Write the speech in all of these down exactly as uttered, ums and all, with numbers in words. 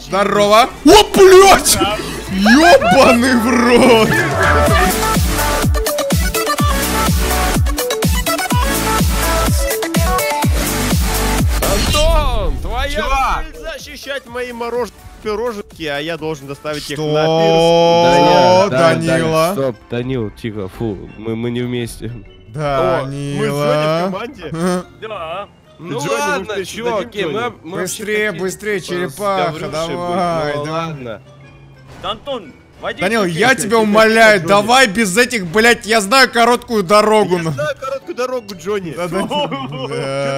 Здорово! О, блядь! Ёбаный в рот! Антон, твоя цель защищать мои морож... пирожки, а я должен доставить что? Их на пирс. Да, Данила! Да, стоп, Данил, тихо, фу, мы, мы не вместе. Данила! О, мы сегодня в команде? Да. Ну Джонни, ладно, чуваки, мы, мы быстрее, быстрее, черепаха, давай, ну, давай. Ладно. Антон, водитель, Данил, я тебя тебя умоляю, Джонни. Давай без этих, блядь, я знаю короткую дорогу. Я знаю короткую дорогу, Джонни. Да, да, что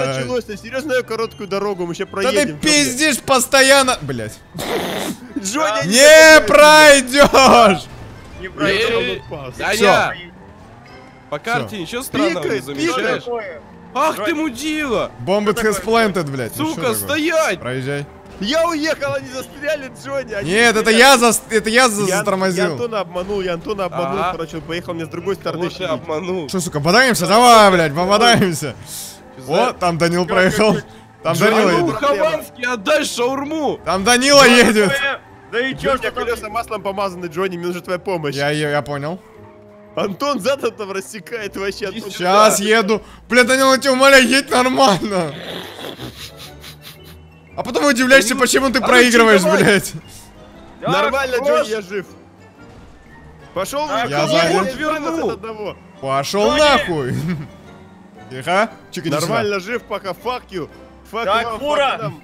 началось? Я серьезно знаю короткую дорогу, мы сейчас проедем. Да ты пиздишь постоянно, блядь. Джонни, не пройдешь. Не пройдешь. Даня, по карте ничего странного не замечаешь? Ах Джонни. Ты мудила! Бомба has planted, блядь. Сука, стоять! Проезжай. Я уехал, они застряли, Джонни. Они Нет, застряли. это я, за... это я, за... я затормозил. Я Антона обманул, я Антона обманул, а -а. короче, он поехал мне с другой стороны. Я обманул. Что, сука, бодаемся? Давай, блядь, попадаемся. О, там Данил как, проехал. Как, как, там Данила едет. Хованский, отдай шаурму. Там Данила Джонни едет. Твоя... Да и чё, что колеса маслом помазаны, Джонни, мне нужна твоя помощь. Я, я, я понял. Антон зад там рассекает вообще. Оттуда. Сейчас еду. Бля, Данил, я тебя умоляю, едь нормально. А потом удивляешься, Данил, почему ты а проигрываешь, ты блядь. Да, нормально, Джонни, я жив. Пошел а, я нахуй. Пошел Джонни. Нахуй. Тихо. Чика, нормально жив пока, fuck you. Fuck так, вам, фак нам.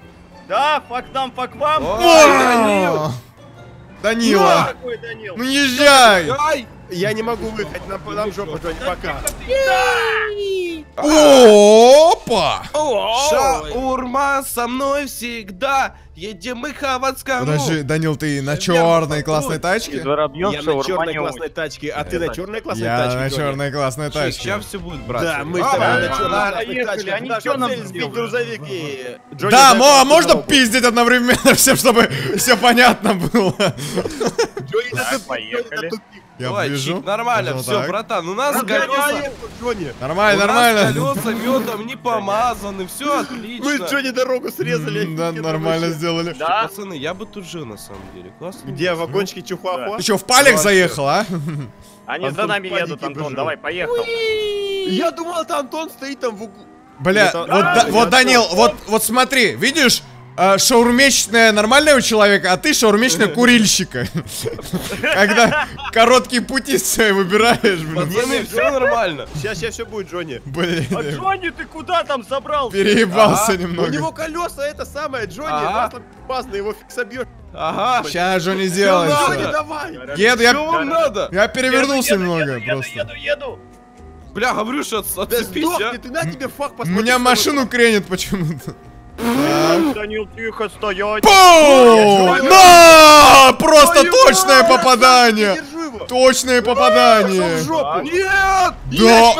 Да, fuck нам, fuck вам. О, Данил. Данила. Какой, Данил. Ну езжай. Ай. Я не могу выехать, нам, нам жопу, Джонни, пока. Опа! Шаурма со мной всегда. Едем мы хавацкому. Подожди, Данил, ты на черной классной тачке? Я на черной классной тачке, а ты на черной классной тачке? Я на черной классной тачке. Сейчас все будет, брат. Да, мы на черной тачке. Они что нам сбить грузовик? Да, можно пиздить одновременно всем, чтобы все понятно было. Поехали. Я Давай, вижу. Чик, нормально, вот все, так. братан, у нас колеса... Нормально, у нормально. Нас колеса медом не помазаны, все отлично. Мы Джонни дорогу срезали. Mm, да, нормально сделали. Да. Пацаны, я бы тут жил, на самом деле. Классно. Где вагончики Чухуахуа? Да. Ты что, в палек заехал, а? Они Антон за нами едут, Антон, бежу. Давай, поехал. Уи! Я думал, это Антон стоит там в углу. Бля, вот, да, да, вот Данил, вот, вот смотри, видишь? А, шаурмечная нормального человека, а ты шаурмечная курильщика. Когда короткие пути себе выбираешь, блин. Все нормально. Сейчас, сейчас все будет, Джонни. Блин. А Джонни, ты куда там забрал? Переебался немного. У него колеса это самое, Джонни. Опасно, его фиксобьешь. Ага. Сейчас Джонни сделает. Еду, я перевернулся немного. Еду, еду. Бля, говорю, что отцепись, а? Ты на тебе фак посмотри. Меня машину кренит почему-то. Данил, тихо стоять. На! Просто точное попадание! Точное попадание! Нет! Да!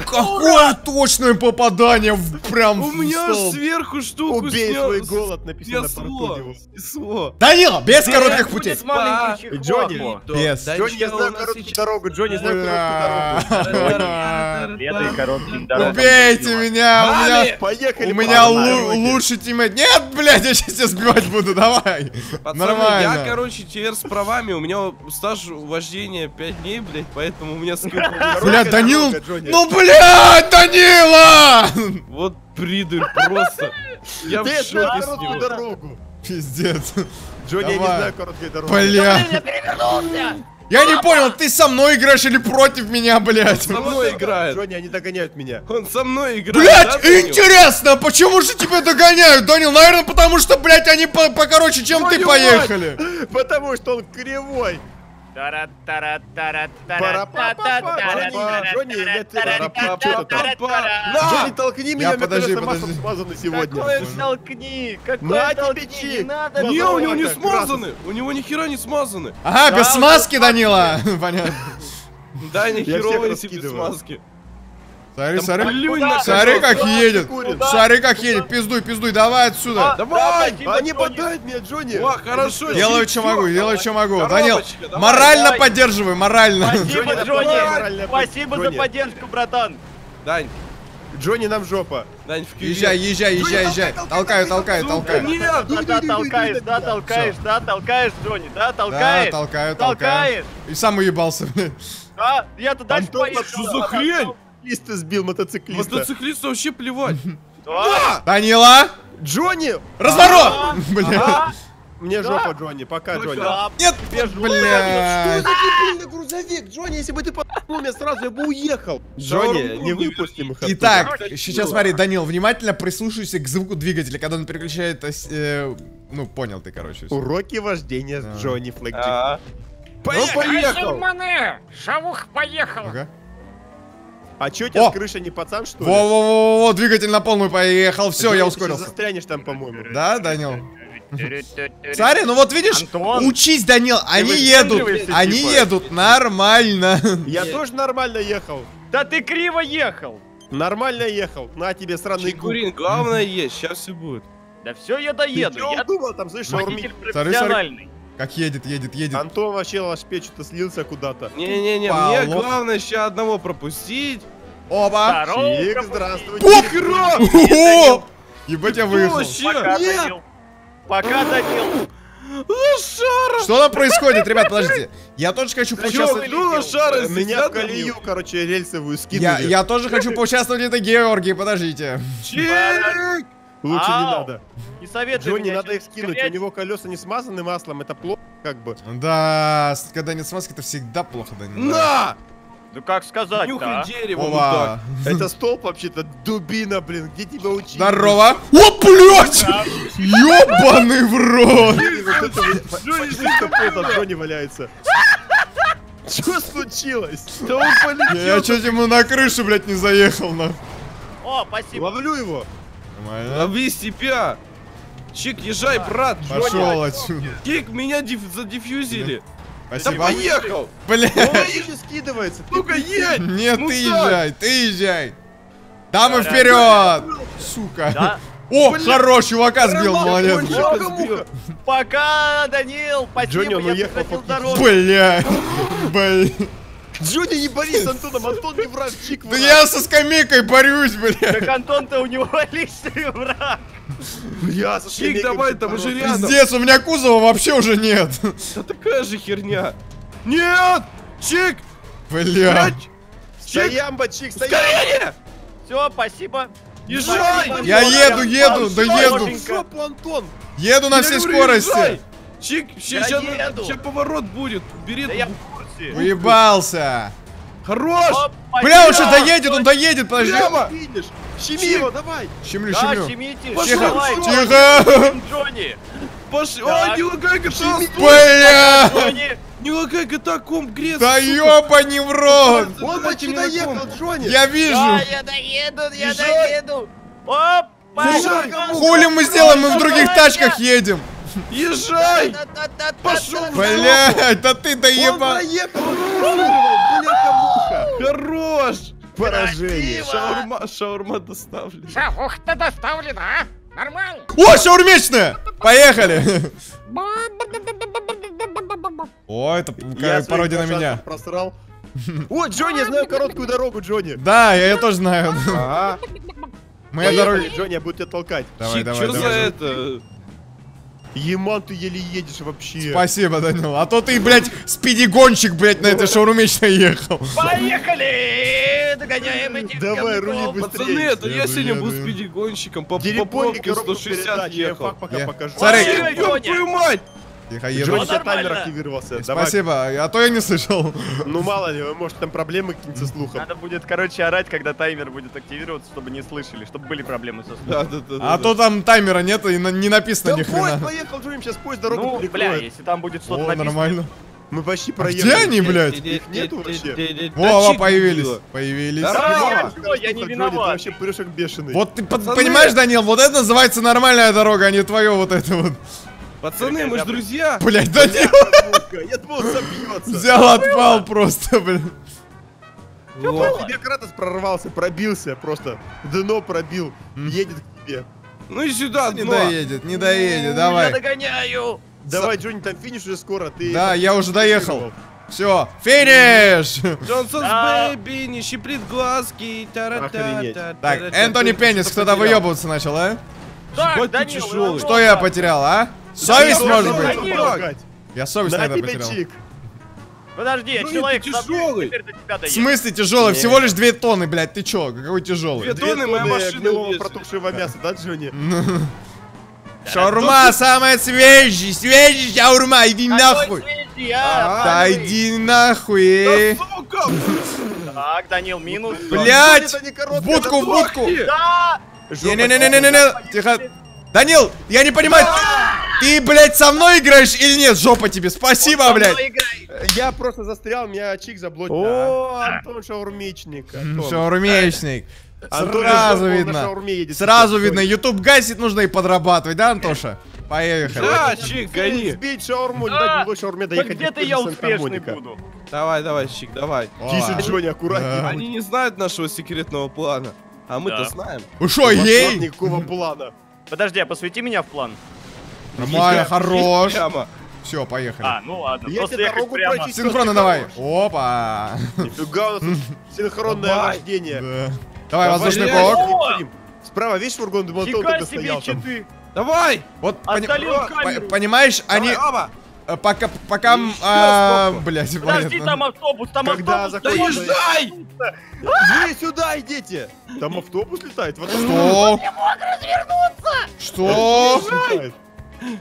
Какое точное попадание! Прям у меня сверху штуку. Убей свой голод, написано на Данила, без коротких путей! Джонни, без. Джонни, я знаю короткую дорогу. Джонни, знаю короткую дорогу. Убейте меня! У меня лучше тиммейт. Нет, блядь, я сейчас тебя сбивать буду, давай. Нормально. Я, короче, теперь с правами. У меня стаж вождения пять дней, блядь, поэтому у меня сколько... Блядь, Данил... Ну, блядь, Данила! Вот придурь просто. Я в шоке с него. Пиздец. Джонни, я не знаю короткую дорогу. Блядь. Я не понял, ты со мной играешь или против меня, блядь? Он со мной играет. Джонни, они догоняют меня. Он со мной играет. Блядь, да, интересно, почему же тебя догоняют, Данил? Наверное, потому что, блядь, они покороче, чем ты поехали. Потому что он кривой. Джонни, толкни меня, мне кажется, маслом смазаны сегодня. Какое толкни, какое толкни, не надо. Не, у него не смазаны, у него нихера не смазаны. Ага, без смазки, Данила, понятно. Да, нихеровые себе смазки. Смотри, смотри, смотри, как едет, смотри, как едет, пиздуй, пиздуй, давай отсюда. Давай, они подают меня, Джонни. О, хорошо. Делаю, что могу, делаю, что могу. Данил, морально поддерживай, морально. Спасибо, Джонни, спасибо за поддержку, братан. Дань. Джонни нам жопа. Дань, в кью. Езжай, езжай, езжай, езжай. Толкаю, толкаю, толкаю. Да, да, толкаешь, да, толкаешь, да, толкаешь, Джонни, да, толкаешь. Да, толкаю, толкаю. И сам уебался, блин. А, я-то дальше поехал. Что за хрень? Мотоциклиста сбил, мотоциклиста. Мотоциклиста вообще плевать. Да! Данила! Джонни! Разворот! Бля. Мне жопа, Джонни, пока, Джонни. Нет, бля. Что за дебильный грузовик, Джонни? Если бы ты подпал меня сразу, я бы уехал. Джонни, не выпустим их. Итак, сейчас смотри, Данил, внимательно прислушайся к звуку двигателя, когда он переключает... Ну, понял ты, короче. Уроки вождения с Джонни Флэкджи. Поехал! Шавух поехал! А чё у тебя с крыши не пацан, что ли? Во-во-во-во, двигатель на полную поехал, все, я ускорился. Ты застрянешь там, по-моему. Да, Данил? Смотри, ну вот видишь, Антон, учись, Данил, они едут, они типа едут нормально. Я Нет. тоже нормально ехал. Да ты криво ехал. Нормально ехал, на тебе сраный Чикурин, главное есть, сейчас все будет. Да все, я доеду. Ты я думал, там, слышишь, водитель профессиональный. Как едет, едет, едет. Антон вообще ваш печь-то слился куда-то. Не-не-не, мне главное сейчас одного пропустить. Оба. Чик, здравствуйте. Пух! Ебать, я выехал. Нет! Пока Данил. Лошара! Что там происходит, ребят, подождите. Я тоже хочу поучаствовать. Меня в колею, короче, рельсовую скинули. Я тоже хочу поучаствовать в этой Георгии, подождите. Чик! Лучше не надо. Не советую. Джонни, надо их скинуть. У него колеса не смазаны маслом, это плохо, как бы. Да, когда нет смазки, это всегда плохо, Данил. На! Ну как сказать? Нюхай дерево, мудак. Это столб вообще-то, дубина, блин, где тебя учить? Здорово! О, блядь! Ёбаный в рот! Джонни валяется. Что случилось? Я чё-то ему на крышу, блядь, не заехал, на. О, спасибо. Ловлю его. Лови себя! Чик, езжай, брат! Пошел отсюда! Чик, меня задиффьюзили! Спасибо! Да поехал! Бля! Ну-ка, едь! Нет, ты езжай, ты езжай! Да мы вперед! Сука! О, хорош, чувака сбил, молодец! Пока, Данил! Спасибо, я прекратил дорогу! Бля! Бля! Джонни, не борись с Антоном, Антон не враг, Чик враг. Да я со скамейкой борюсь, бля. Так Антон-то у него личный враг. Бля, со Чик, давай, там уже рядом. Пиздец, у меня кузова вообще уже нет. Да такая же херня. Нет, Чик. Бля. Стоямба, Чик, стоямба. Все, спасибо. Езжай. Я еду, еду, да еду. Еду на всей скорости. Чик, сейчас поворот будет, бери. Уебался! Хорош! Опа, бля, он что доедет, он доедет, подожди! Щеми его, давай! Щемлю, да, щемлю! Тихо! Тихо! Джонни! Пошли! О, не лагай кота! Бля! Не лагай кота, комп грец! Да ёбани в рот! Он почти доехал, Джонни! Я вижу! Да, я доеду, я доеду! Оп! Хули мы сделаем, мы в других тачках едем! Езжай! Пошел! Блять, да ты доеба! Хорош! Поражение! Шаурма, шаурма доставлена. Шаурма доставлена, а? Нормально! О, шаурмечная! Поехали! О, это пародия на меня. Просрал. О, Джонни, я знаю короткую дорогу, Джонни. Да, я ее тоже знаю. Моя дорога, Джонни, я буду тебя толкать. Давай, давай, давай. Что за это? Еман, ты еле едешь вообще. Спасибо, Данил. А то ты, блядь, спидигонщик, блядь, на этой шаурмечной ехал. Поехали! Догоняем этих. Давай, рули быстрее. Пацаны, это я сегодня был спидигонщиком. По пробке сто шестьдесят ехал. Пока покажу. Смотри, ёб твою мать! Джонни, таймер активировался. Спасибо, а то я не слышал. Ну мало ли, может там проблемы какие-то со слухом. Надо будет, короче, орать, когда таймер будет активироваться, чтобы не слышали, чтобы были проблемы со слухом. А то там таймера нет и не написано ни хрена. Да поезд поехал, Джонни, сейчас поезд дорогу перекроет. Ну, бля, если там будет что-то написано. Нормально. Мы почти проехали. Где они, блядь? Их нету вообще. Во, появились. Появились. Я не виноват. Вообще прыжок бешеный. Вот ты понимаешь, Данил, вот это называется нормальная дорога, а не твое вот это вот. Пацаны, мы ж друзья! Блять, да не! Я думал, забьется! Взял, отпал просто, блин. Тебе Кратос прорвался, пробился просто. Дно пробил, едет к тебе. Ну и сюда, не доедет, не доедет, давай. Я догоняю! Давай, Джонни, там финиш уже скоро, ты. Да, я уже доехал. Все, финиш! Джонсонс бэйби, не щиплет глазки. Так, Энтони Пеннис, кто-то выебываться начал, а? Что я потерял, а? Совесть, может быть? Я совесть тогда потерял. Подожди, я человек тяжелый. В смысле тяжелый? Всего лишь две тонны, блядь, ты чё? Какой тяжелый? Две тонны, моя машина протухшего мяса, да, Джонни? Шаурма самая свежая, свежая шаурма, иди нахуй! Да иди нахуй! Так, Данил, минус. Блядь! В будку, в будку! Не-не-не-не-не-не! Тихо! Данил, я не понимаю, ты, блядь, со мной играешь или нет? Жопа тебе, спасибо, блядь! Я просто застрял, меня чик заблокил. О, Антон шаурмичник. Шаурмичник. Сразу видно, сразу видно, YouTube гасит, нужно и подрабатывать, да, Антоша? Поехали. Да, Чик, гони. Сбить шаурму, не дать мне шаурме доехать. Где-то я успешный буду. Давай, давай, Чик, давай. Десять, Джонни, аккуратнее. Они не знают нашего секретного плана, а мы-то знаем. Ушо, ей! Никакого плана. Подожди, а посвяти меня в план. Нормально, хорош. Все, поехали. А, ну ладно. Я просто тебе дорогу прочистил. Синхронно давай. Опа. Нифига у нас синхронное рождение. Давай, воздушный полок. Справа, видишь, фургон Демонтон стоял там. Давай! Вот, пони по понимаешь, давай, они... Ава. Пока, пока... А, блядь, подожди, понятно. Там автобус, там когда автобус. Да езжай! Иди сюда, идите! Там автобус летает. Вот что? Я могу развернуться! Что?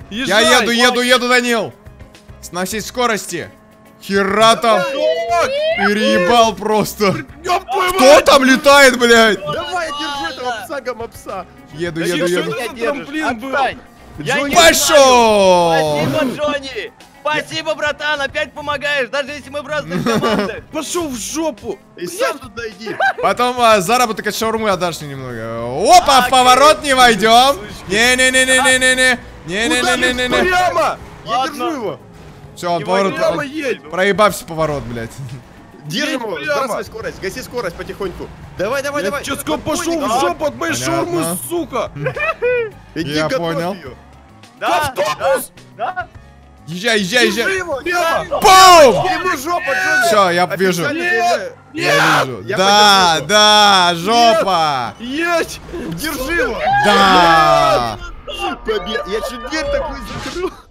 Езжай! Езжай! Я еду, еду, еду, Данил! Сносить скорости! Хера там! Переебал просто! Кто там летает, блядь? Давай, держи этого пса, гамапса! Еду, еду, еду! Пошел! Спасибо, Джонни! Спасибо, братан! Опять помогаешь, даже если мы в разных командах! Пошел в жопу! И сам туда иди! Потом заработок от шаурмы отдашь немного. Опа, в поворот не войдем! Не-не-не-не-не-не-не! Не-не-не-не-не-не! Прямо! Я держу его! Все, он поворот, проебався поворот, блядь. Держим его, сбрасывай скорость, гаси скорость потихоньку. Давай, давай, давай. Че, скоро пошел в жопу от моей шаурмы, сука. Я понял. Да, автобус. Да. Езжай, езжай, езжай. Пум! Все, я вижу. Я вижу. Да, да, жопа. Есть. Держи его. Да. Я чуть дверь такую закрыл.